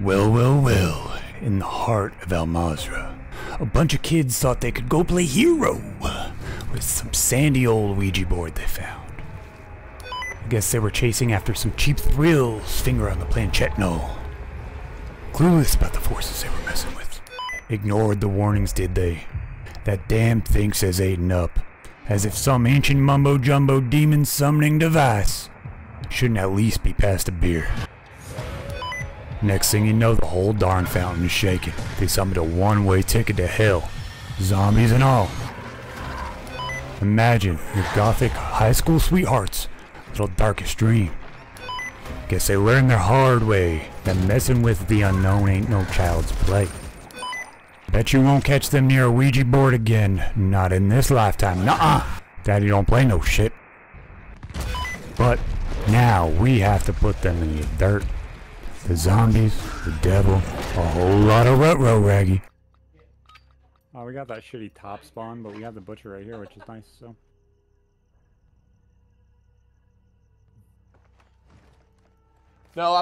Well, in the heart of Al Mazrah, a bunch of kids thought they could go play hero with some sandy old Ouija board they found. I guess they were chasing after some cheap thrills, finger on the planchette knoll. Clueless about the forces they were messing with. Ignored the warnings, did they? That damn thing says aiding up, as if some ancient mumbo-jumbo demon summoning device shouldn't at least be past a beer. Next thing you know, the whole darn fountain is shaking. They summoned a one-way ticket to hell, zombies and all. Imagine your gothic high school sweetheart's little darkest dream. Guess they learned their hard way that messing with the unknown ain't no child's play. Bet you won't catch them near a Ouija board again, not in this lifetime, nuh-uh. Daddy don't play no shit. But now we have to put them in the dirt. The zombies, the devil, a whole lot of rut-row, Raggy. Oh, we got that shitty top spawn, but we have the butcher right here, which is nice, so. No,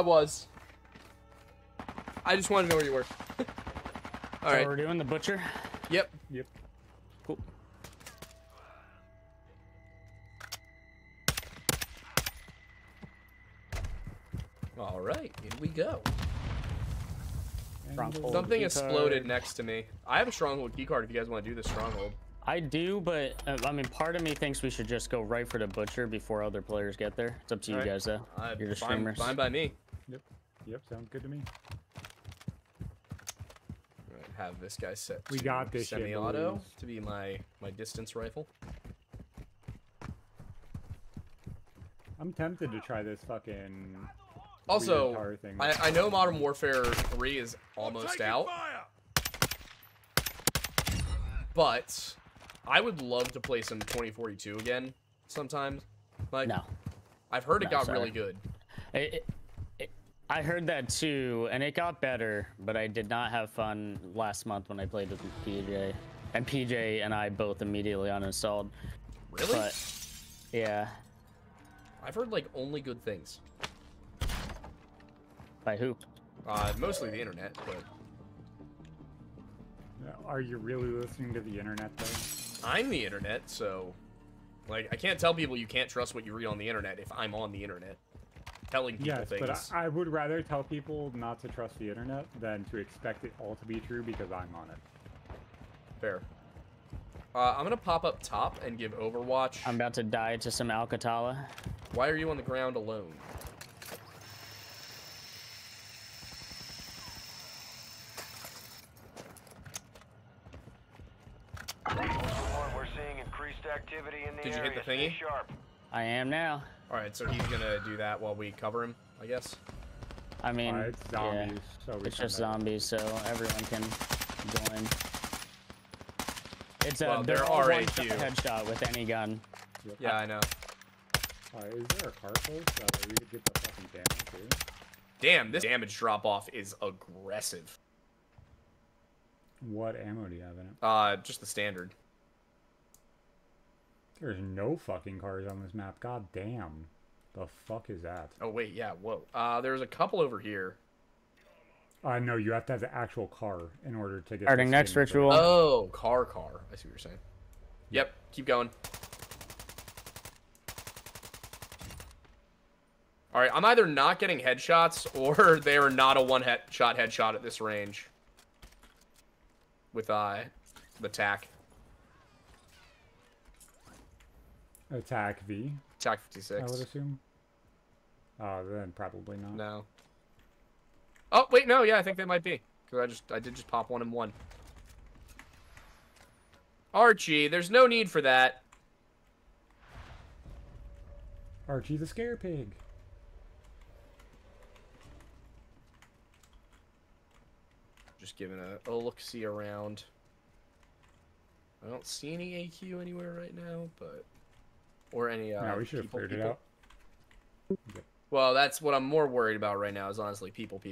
I just wanted to know where you were. Alright. So we're doing the butcher? Yep. Yep. Cool. Alright, here we go. Something exploded next to me. I have a stronghold keycard if you guys want to do this stronghold. I do, but I mean, part of me thinks we should just go right for the butcher before other players get there. It's up to you guys, though. You're the streamers. Fine by me. Yep. Yep, sounds good to me. Alright, have this guy set. We got this semi-auto to be my distance rifle. I'm tempted to try this fucking. Also, I know Modern Warfare 3 is almost out, but I would love to play some 2042 again sometimes. Like, no. I've heard it got really good. I heard that too, and it got better, but I did not have fun last month when I played with PJ. And PJ and I both immediately uninstalled. Really? But, yeah. I've heard, like, only good things. By who? Mostly the internet, but... Are you really listening to the internet, though? I'm the internet, so... Like, I can't tell people you can't trust what you read on the internet if I'm on the internet. Telling people things. Yes, but I would rather tell people not to trust the internet than to expect it all to be true because I'm on it. Fair. I'm gonna pop up top and give Overwatch... I'm about to die to some Alcatraz. Why are you on the ground alone? Did you hit the thingy? I am now. Alright, so he's gonna do that while we cover him, I guess. I mean, it's zombies, yeah. So it's just zombies, so everyone can join. It's there are a few headshot with any gun. Yep. Yeah, I know. Alright, is there a car close that we could get the fucking damage too? Damn, this damage drop off is aggressive. What ammo do you have in it? Just the standard. There's no fucking cars on this map. God damn. The fuck is that? Oh, wait. Yeah. Whoa. There's a couple over here. No, you have to have the actual car in order to get... Starting next ritual. Oh, car. I see what you're saying. Yep. Keep going. All right. I'm either not getting headshots or they are not a one-shot headshot at this range. With the tack. Attack V. Attack 56. I would assume. Then probably not. No. Oh wait, no. Yeah, I think they might be. Cause I did just pop one and one. Archie, there's no need for that. Archie the scare pig. Just giving a look-see around. I don't see any AQ anywhere right now, but. Or any we should have figured it out. Okay. Well, that's what I'm more worried about right now is honestly people.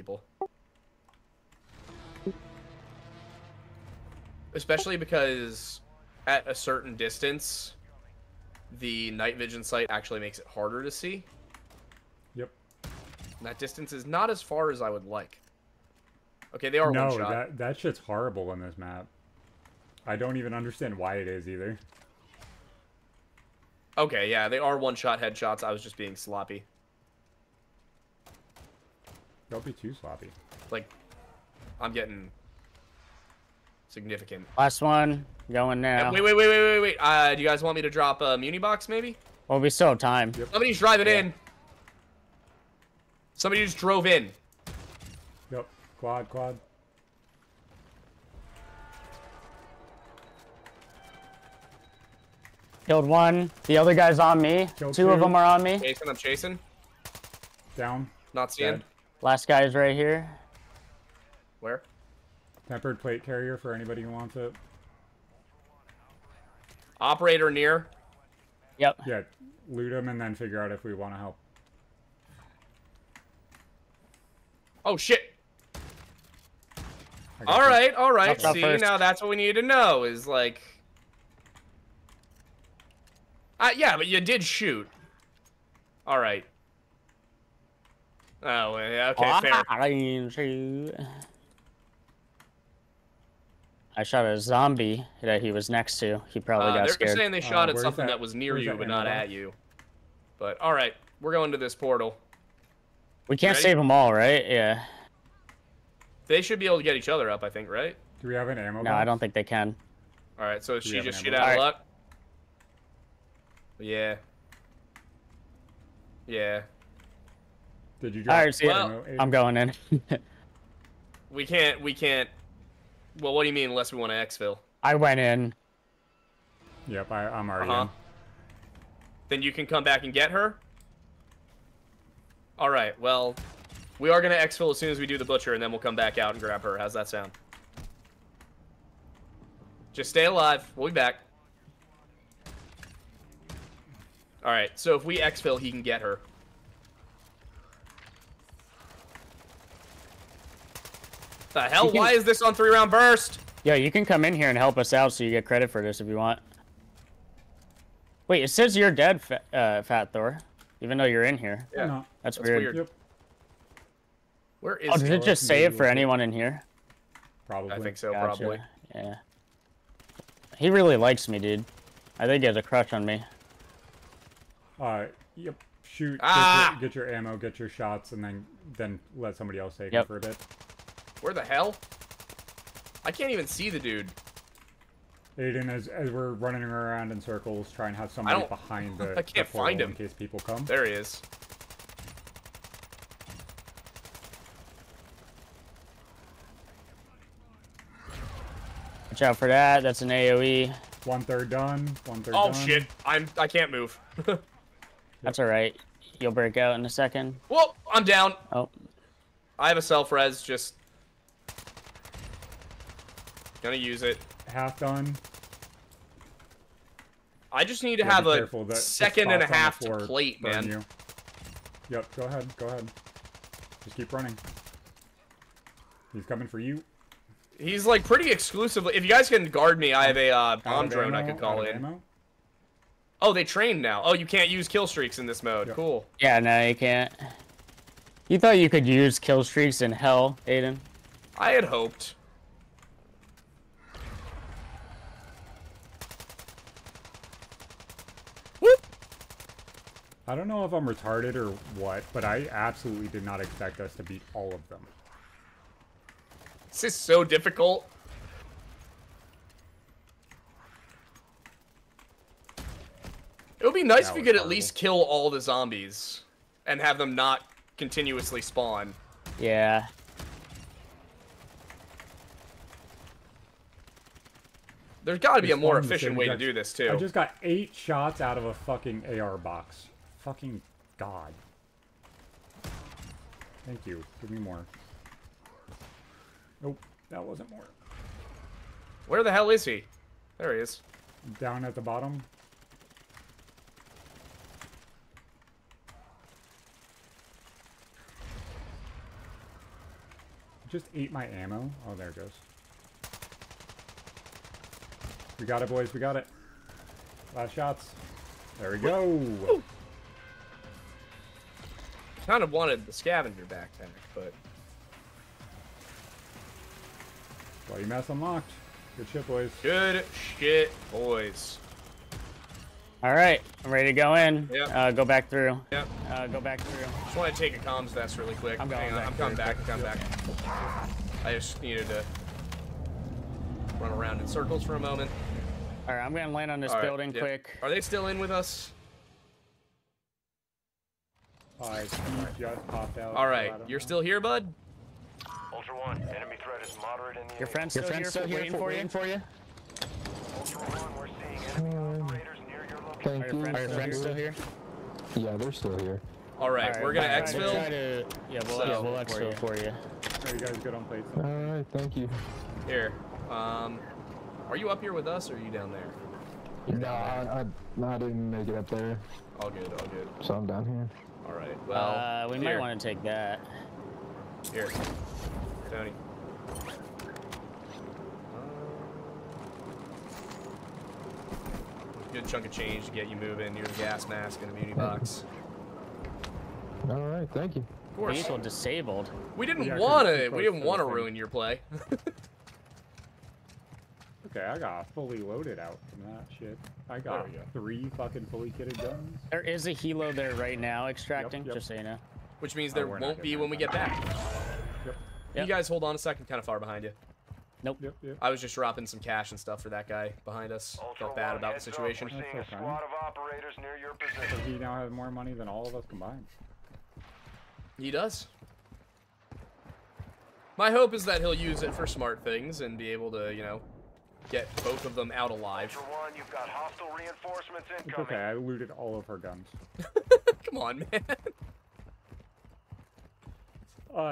Especially because at a certain distance, the night vision sight actually makes it harder to see. Yep. And that distance is not as far as I would like. Okay, they are one shot. No, that shit's horrible on this map. I don't even understand why it is either. Okay, yeah, they are one-shot headshots. I was just being sloppy. Don't be too sloppy. Like, I'm getting significant. Last one, going now. Wait. Do you guys want me to drop a muni box, maybe? Well, we still have time. Yep. Somebody's driving in. Somebody just drove in. Yep, quad. Killed one. The other guy's on me. Two of them are on me. I'm chasing. Down. Not seeing. Last guy is right here. Where? Tempered plate carrier for anybody who wants it. Operator near. Yep. Yeah. Loot him and then figure out if we want to help. Oh shit. All right. See, now that's what we need to know is like. Yeah, but you did shoot. All right. Oh, okay, fair. I didn't shoot. I shot a zombie that he was next to. He probably got scared. They're saying they shot at something that was near you, but not at you. But, all right. We're going to this portal. We can't save them all, right? Yeah. They should be able to get each other up, I think, right? Do we have an ammo box? No, I don't think they can. All right, so she just shit out of luck? Yeah. Did you drop? All right, I'm going in. We can't. Well, what do you mean unless we want to exfil? I went in. Yep, I'm already in. Then you can come back and get her? All right, well, we are going to exfil as soon as we do the butcher, and then we'll come back out and grab her. How's that sound? Just stay alive. We'll be back. All right, so if we exfil, he can get her. The hell? Why is this on 3-round burst? Yeah, you can come in here and help us out, so you get credit for this if you want. Wait, it says you're dead, Fat Thor, even though you're in here. Yeah, no. That's weird. Yep. Where is? Oh, did it just say it for anyone in here? Probably. I think so. Gotcha. Probably. Yeah. He really likes me, dude. I think he has a crush on me. Yep. Shoot. Ah! Get your ammo, get your shots, and then let somebody else take it for a bit. Where the hell? I can't even see the dude. Aiden, as we're running around in circles, try and have somebody behind the. I can't find him in case people come. There he is. Watch out for that. That's an AOE. One-third done. One-third done. Oh shit! I can't move. That's all right. You'll break out in a second. Whoa! I'm down. Oh. I have a self-res. Just gonna use it. Half done. I just need to have a second and a half to plate, man. Yep. Go ahead. Just keep running. He's coming for you. He's like pretty exclusively. If you guys can guard me, I have a bomb drone I could call in. Ammo? Oh, they trained now. Oh, you can't use kill streaks in this mode. Yep. Cool. Yeah, no, you can't. You thought you could use kill streaks in hell, Aiden? I had hoped. Whoop! I don't know if I'm retarded or what, but I absolutely did not expect us to beat all of them. This is so difficult. It would be nice if we could at least kill all the zombies and have them not continuously spawn. Yeah. There's got to be a more efficient way to do this, too. I just got 8 shots out of a fucking AR box. Fucking God. Thank you. Give me more. Nope. That wasn't more. Where the hell is he? There he is. Down at the bottom. Just ate my ammo. Oh, there it goes. We got it, boys. We got it. Last shots. There we go. Ooh. Kind of wanted the scavenger backpack, but Body mass unlocked. Good shit, boys. Good shit, boys. All right, I'm ready to go in. Yep. Go back through. Yep. Go back through. Just want to take a comms vest really quick. I'm going back. I'm coming back. I'm coming back. I just needed to run around in circles for a moment. All right, I'm going to land on this building quick. Are they still in with us? I just popped out. All right, you're still here, bud? Ultra One, enemy threat is moderate in the area. Friend's still here waiting for you. Ultra One, we're seeing enemy operators near your location. Are your friends still here? Yeah, they're still here. All right, we're going to exfil. We'll exfil for you. Are you guys good on plates? All right, thank you. Here. Are you up here with us or are you down there? No, I didn't make it up there. All good, all good. So I'm down here. All right, well. We might want to take that. Here. Tony. Good chunk of change to get you moving. Your gas mask and a beauty box. All right, thank you. Of course. Diesel disabled. We didn't want to ruin your play. Okay, I got fully loaded out from that shit. I got three fucking fully kitted guns. There is a helo there right now extracting, just so you know. Which means there won't be when we get back. You guys hold on a second, kind of far behind you. Nope. Yep. I was just dropping some cash and stuff for that guy behind us. Felt bad about the situation. That's so funny. So he now has more money than all of us combined. He does. My hope is that he'll use it for smart things and be able to, you know, get both of them out alive. One, you've got hostile reinforcements incoming. Okay, I looted all of her guns. Come on, man.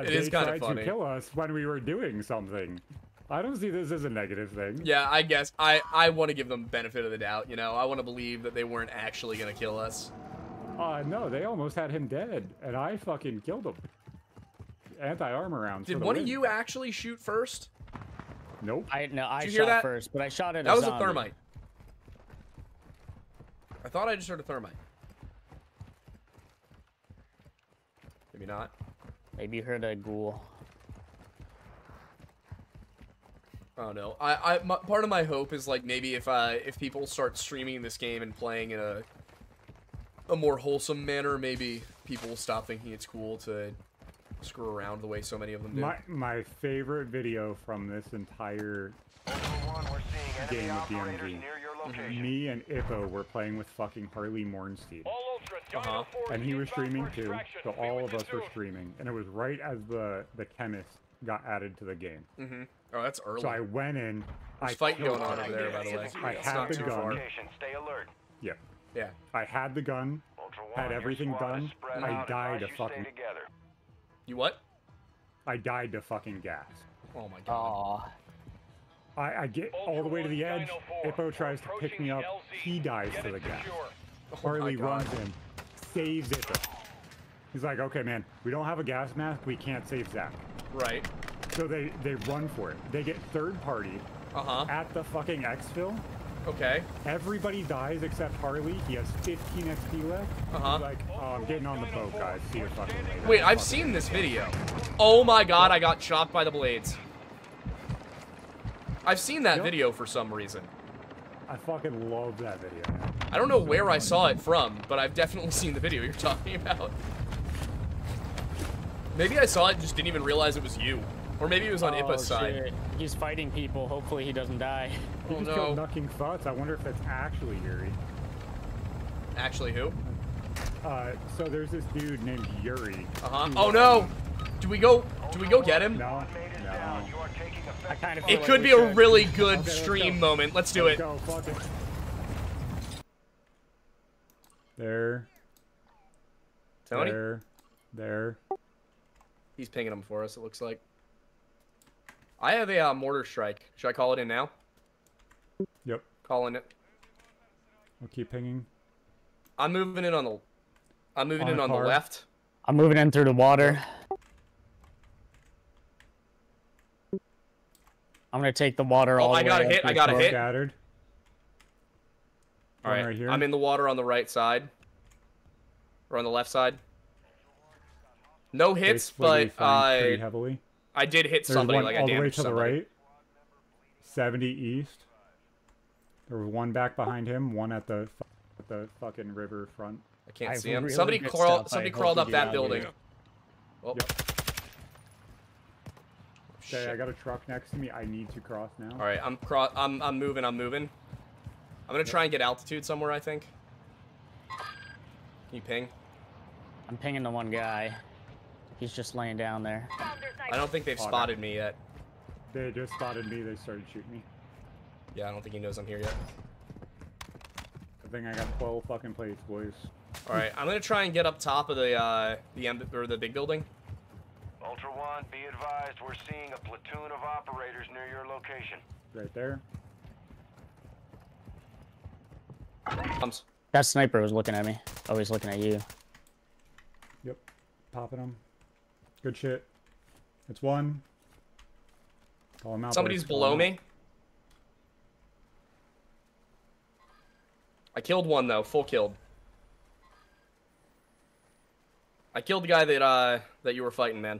It is kind of funny. They tried to kill us when we were doing something. I don't see this as a negative thing. Yeah, I guess. I want to give them benefit of the doubt, you know? I want to believe that they weren't actually going to kill us. No, they almost had him dead, and I fucking killed him. Anti-armor rounds. Did one of you actually shoot first? Nope. I shot first, but I shot at a zombie. That was a thermite. I thought I just heard a thermite. Maybe not. Maybe you heard a ghoul. Oh no. Part of my hope is like maybe if people start streaming this game and playing in a more wholesome manner, maybe people will stop thinking it's cool to screw around the way so many of them do. My favorite video from this entire game of DMZ. Me and Hippo were playing with fucking Harley Mornstein. And he was streaming too, so all of us were streaming. And it was right as the chemist got added to the game. Mm-hmm. Oh, that's early. So I went in. There's a fight going on over there, by the way. I had the gun. Stay alert. Yeah. Yeah. I had the gun. Had everything done. I died to fucking... You what? I died to fucking gas. Oh my god. Aww. I get all the way to the edge. Hippo tries to pick me up. He dies to the gas. Harley runs in, saves Hippo. He's like, okay, man, we don't have a gas mask. We can't save Zach. Right. So they run for it. They get third party at the fucking exfil. Okay. Everybody dies except Harley. He has 15 XP left. He's like, oh, I'm getting on the boat, guys. See you fucking later. Wait, I've seen this video. Oh my god, I got chopped by the blades. I've seen that video for some reason. I fucking love that video. I don't know where I saw it from, but I've definitely seen the video you're talking about. Maybe I saw it and just didn't even realize it was you. Or maybe he was on Ipa's side. He's fighting people. Hopefully he doesn't die. He just killed Knocking Thoughts. I wonder if that's actually Yuri. Actually who? So there's this dude named Yuri. Oh no! Do we go get him? No. I kind of it could be a really good stream moment. Let's do it. There. Tony? There. He's pinging him for us, it looks like. I have a mortar strike. Should I call it in now? Yep. Calling it. I'll keep pinging. I'm moving in on the. I'm moving in on the left. I'm moving in through the water. I'm gonna take the water all the way. I got a hit. I got a hit. Scattered. All right. I'm in the water on the right side. Or on the left side. No hits, but I. Heavily. I did hit somebody, like I damaged somebody. All the way to the right. 70 east. There was one back behind him, one at the fucking river front. I can't see him. Really somebody crawled up that building. Oh. Yep. Okay, I got a truck next to me. I need to cross now. All right, I'm moving. I'm gonna try and get altitude somewhere. I think. Can you ping? I'm pinging the one guy. He's just laying down there. I don't think they've spotted me yet. They just spotted me. They started shooting me. Yeah, I don't think he knows I'm here yet. I think I got 12 fucking plates, boys. All right, I'm gonna try and get up top of the big building. Ultra One, be advised, we're seeing a platoon of operators near your location. Right there. That sniper was looking at me. Oh, he's looking at you. Yep. Popping him. Good shit. It's one. Call him out. Somebody's below me. I killed one, though. Full killed. I killed the guy that that you were fighting, man.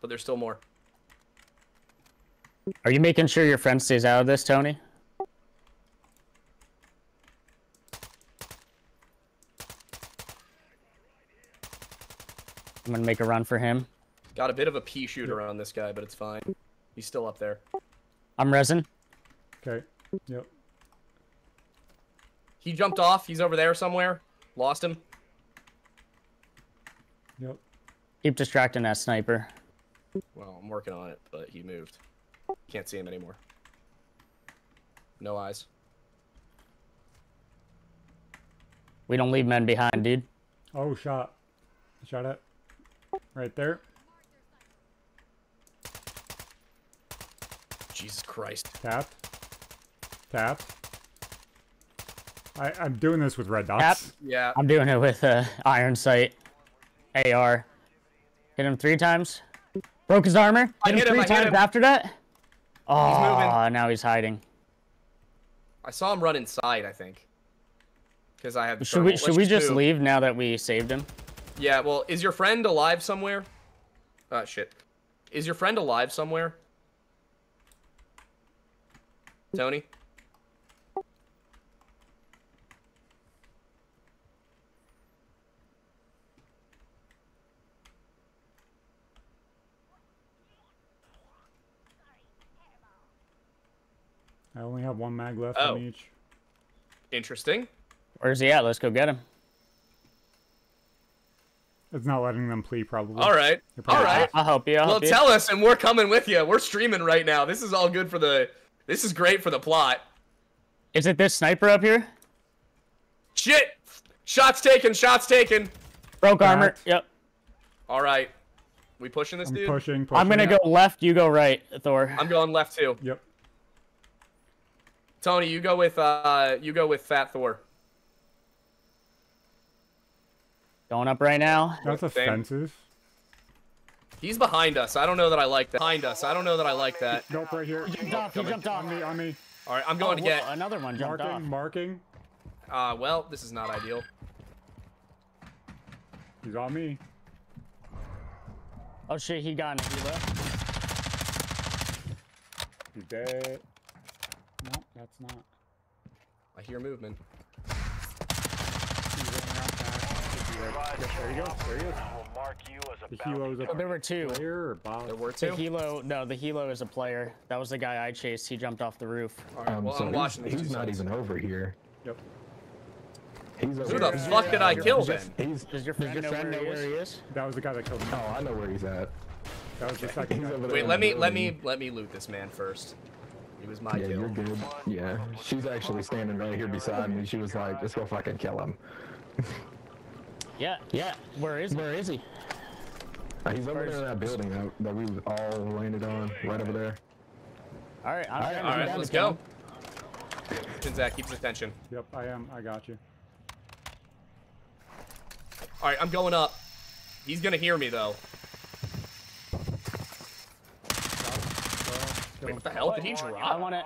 But there's still more. Are you making sure your friend stays out of this, Tony? I'm gonna make a run for him. Got a bit of a pea shooter on this guy, but it's fine. He's still up there. I'm resin. Okay. Yep. He jumped off. He's over there somewhere. Lost him. Yep. Keep distracting that sniper. Well, I'm working on it, but he moved. Can't see him anymore. No eyes. We don't leave men behind, dude. Oh, shot. Shot at. Right there. Jesus Christ. Tap. Tap. I'm doing this with red dots. Tap. Yeah. I'm doing it with iron sight. AR. Hit him 3 times. Broke his armor. Hit him three times after that. Oh, he's now he's hiding. I saw him run inside, I think. Because I have. Should we just leave now that we saved him? Yeah. Well, is your friend alive somewhere? Oh, shit. Is your friend alive somewhere? Tony. I only have 1 mag left on each. Interesting. Where's he at? Let's go get him. It's not letting them plea, probably. All right. I'll help you. Well, tell us, and we're coming with you. We're streaming right now. This is all good for the... This is great for the plot. Is it this sniper up here? Shit! Shots taken, shots taken. Broke armor. Yep. All right. We pushing this dude? Pushing. I'm going to go left. You go right, Thor. I'm going left, too. Yep. Tony, you go with Fat Thor. Going up right now. That's offensive. He's behind us. I don't know that I like that. Nope, right here. He jumped off. He jumped off. On me. All right, I'm going to get another one. Jumped off. Marking. Well, this is not ideal. He's on me. Oh shit, he got an healer. He's dead. No, that's not. I hear movement. There he goes. There he goes. The helo's up. Oh, there were two. There were two. The helo. No, the helo is a player. That was the guy I chased. He jumped off the roof. All right. Well, so I'm watching. He's not even over here. Yep. He's over. Who the fuck did I kill then? Does your friend know where he is? That was the guy that killed me. Oh, I know where he's at. That was the second guy. Wait, let me loot this man first. It was my kill. You're good. Yeah, she's actually standing right here beside me. She was like, let's go fucking kill him. Yeah. Where is he? He's over there in that building that we all landed on, right over there. All right, all right, let's go. Zach, keep his attention. Yep, I am. I got you. All right, I'm going up. He's gonna hear me though. Wait, what the hell? Did he drop? I want to...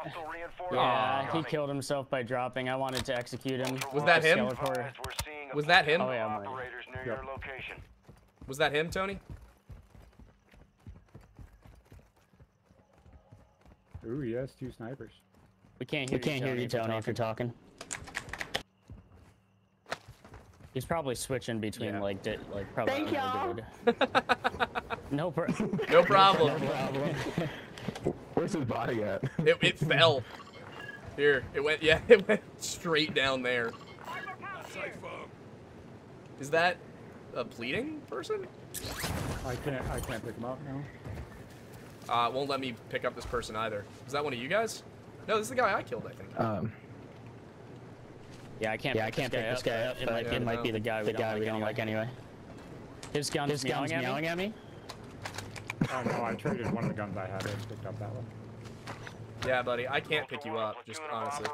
Yeah, he killed himself by dropping. I wanted to execute him. Was that him? Was that him? Oh, yeah, was that him, Tony? Ooh, yes, two snipers. We can't hear you, Tony, if you're talking. He's probably switching between like probably. Thank y'all. No problem. No problem. Where's his body at? It fell. Here, it went straight down there. Is that a bleeding person? I can't pick him up now. It won't let me pick up this person either. Is that one of you guys? No, this is the guy I killed, I think. Yeah, I can't pick this guy up. It might be the guy we don't like anyway. His gun's yelling at me. Oh no, I traded one of the guns I had and picked up that one. Yeah, buddy, I can't pick you up, just honestly.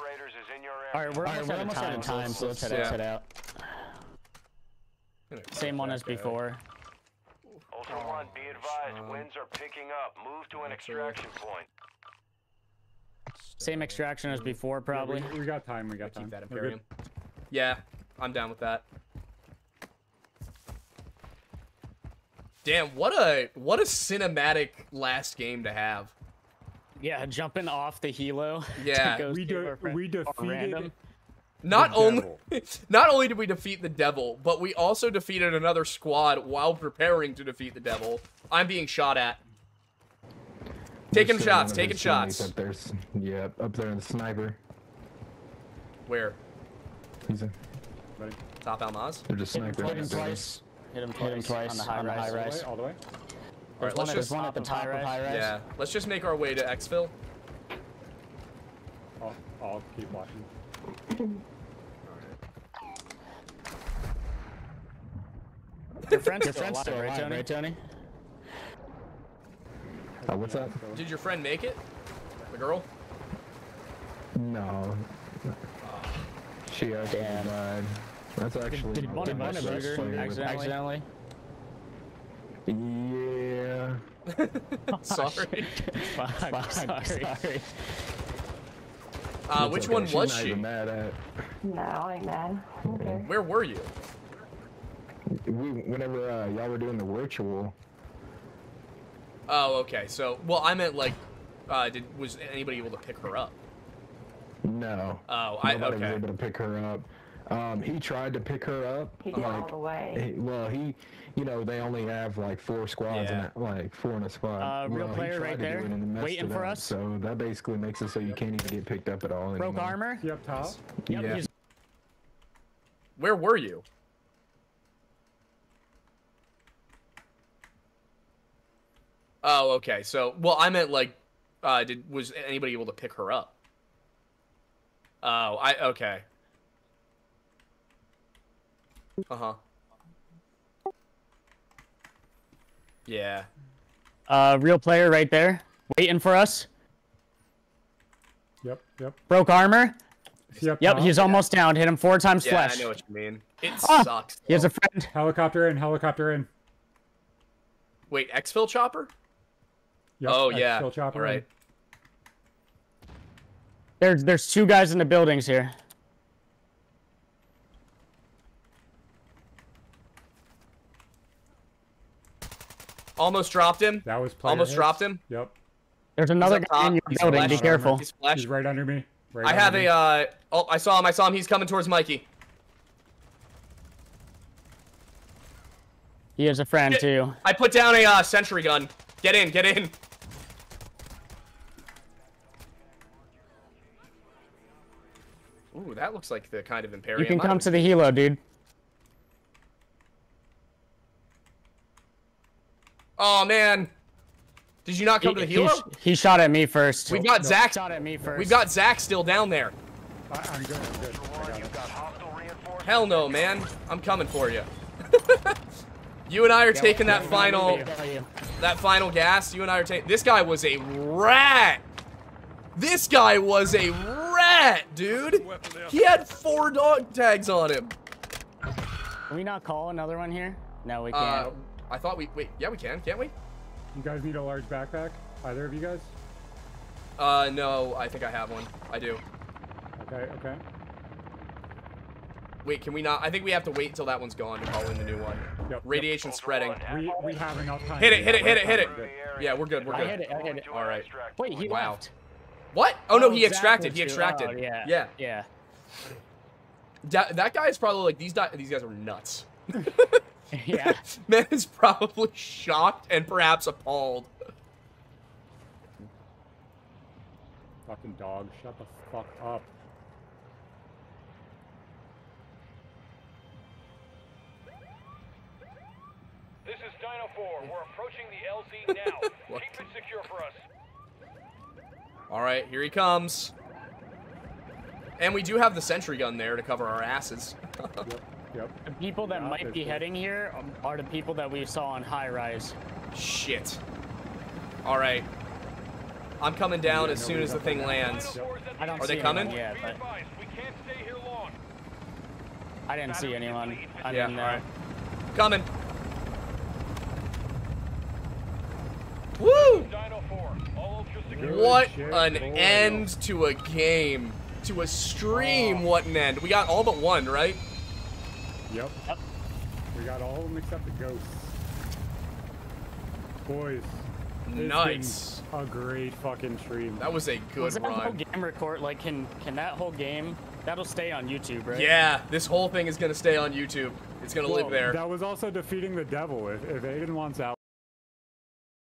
Alright, we're almost out of time, so let's head out. Same one as before. Ultra One, be advised, winds are picking up. Move to an extraction point. Same extraction as before, probably. Yeah, we got time. Keep that Imperium. Yeah, I'm down with that. Damn, what a cinematic last game to have. Yeah, jumping off the helo. Yeah, we defeated. Not only did we defeat the devil, but we also defeated another squad while preparing to defeat the devil. I'm being shot at. Taking shots. Yeah, up there in the sniper. Where? He's in. Ready? Top Al Mazrah? They're just sniping. Hit him twice. On the high rise. All the way? Alright, let's just... one at the top of high rise. Yeah, let's just make our way to exfil. I'll keep watching. Alright. Your friend's still alive, right, Tony? What's up? Did your friend make it? The girl? No. She actually died. That's actually... Did one of us shoot her accidentally? Yeah. Sorry. Sorry. Which one was she? Not mad at. No, I ain't mad. Okay. Where were you? Whenever y'all were doing the ritual. Oh, okay. So, well, I meant like, was anybody able to pick her up? No. Oh, nobody was able to pick her up. He tried to pick her up. He got all the way. Well, you know, they only have like four squads, like four in a squad. Real player right there, waiting for us. So that basically makes it so you can't even get picked up at all. Broke armor. Yep, top. Yeah. Where were you? Oh, okay. So, well, I meant like, was anybody able to pick her up? Oh, okay. Uh-huh. Yeah. Real player right there. Waiting for us. Yep. Broke armor. Yep, he's almost down. Hit him four times flesh. Yeah, I know what you mean. It sucks. He has a friend. Helicopter in. Wait, exfil chopper? Yep, oh, yeah. Exfil chopper. Right. There's two guys in the buildings here. Almost dropped him. That was player hits. Dropped him. Yep. There's another guy in your building. Be careful. He's right under me. Right I have a... oh, I saw him. He's coming towards Mikey. He has a friend, too. I put down a sentry gun. Get in. Ooh, that looks like the kind of Imperium. You can come to the helo, dude. Oh, man. Did you not come to the helo? He shot at me first. We've got Zach. Shot at me first. We've got Zach still down there. I'm good. Hell no, man. I'm coming for you. You and I are taking that final... That final gas. You and I are taking... This guy was a rat. This guy was a rat, dude. He had 4 dog tags on him. Can we not call another one here? No, we can't. I thought we... Wait, yeah, we can, can't we? You guys need a large backpack? Either of you guys? No, I think I have one. I do. Okay. Wait, can we not? I think we have to wait until that one's gone to call in the new one. Yep. Radiation spreading. We have enough time. Hit it. Yeah, we're good. I hit it. All right. Wait, he left. What? Oh, no, he extracted. He extracted. Oh, yeah. Yeah. Yeah. That guy is probably like, these guys are nuts. Yeah. Man is probably shocked and perhaps appalled. Fucking dog, shut the fuck up. This is Dino 4. We're approaching the LZ now. Keep it secure for us. All right, here he comes. And we do have the sentry gun there to cover our asses. Yep, yep. The people that might be heading here are the people that we saw on high rise. Shit. All right. I'm coming down as soon as the thing lands. I don't see anyone yet, but... I didn't see anyone. I'm in there. Coming. Woo! What an end to a game. To a stream, what an end. We got all but one, right? Yep. We got all of them except the ghosts. Boys. Nice. A great fucking stream. That was a good run. Whole game record, like, can that whole game, that'll stay on YouTube, right? Yeah, this whole thing is going to stay on YouTube. It's going to live there. That was also defeating the devil. If Aiden wants out.